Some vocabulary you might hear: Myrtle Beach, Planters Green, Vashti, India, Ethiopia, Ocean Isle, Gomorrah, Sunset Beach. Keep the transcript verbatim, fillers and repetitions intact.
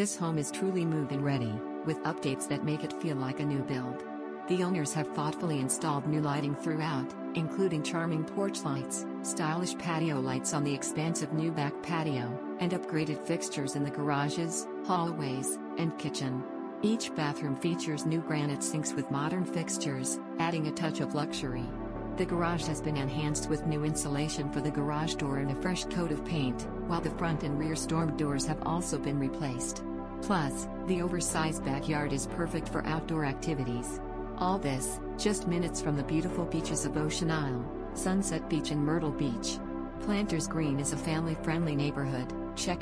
This home is truly move-in ready, with updates that make it feel like a new build. The owners have thoughtfully installed new lighting throughout, including charming porch lights, stylish patio lights on the expansive new back patio, and upgraded fixtures in the garages, hallways, and kitchen. Each bathroom features new granite sinks with modern fixtures, adding a touch of luxury. The garage has been enhanced with new insulation for the garage door and a fresh coat of paint, while the front and rear storm doors have also been replaced. Plus, the oversized backyard is perfect for outdoor activities. All this, just minutes from the beautiful beaches of Ocean Isle, Sunset Beach and Myrtle Beach. Planters Green is a family-friendly neighborhood. Check